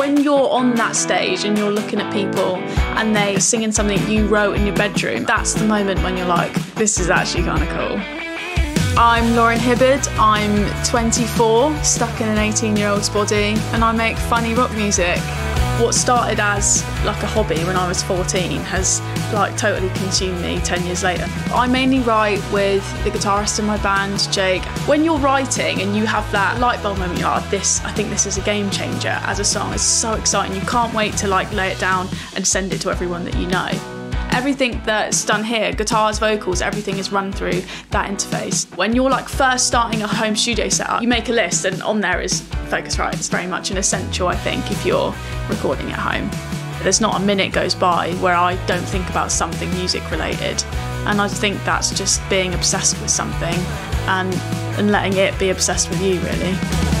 When you're on that stage and you're looking at people and they're singing something you wrote in your bedroom, that's the moment when you're like, this is actually kind of cool. I'm Lauran Hibbard, I'm 24, stuck in an 18-year-old's body, and I make funny rock music. What started as like a hobby when I was 14 has like totally consumed me 10 years later. I mainly write with the guitarist in my band, Jake. When you're writing and you have that light bulb moment, you're like, I think this is a game changer as a song. It's so exciting, you can't wait to like lay it down and send it to everyone that you know. Everything that's done here, guitars, vocals, everything is run through that interface. When you're like first starting a home studio setup, you make a list and on there is Focusrite. It's very much an essential, I think, if you're recording at home. There's not a minute goes by where I don't think about something music related. And I think that's just being obsessed with something and letting it be obsessed with you, really.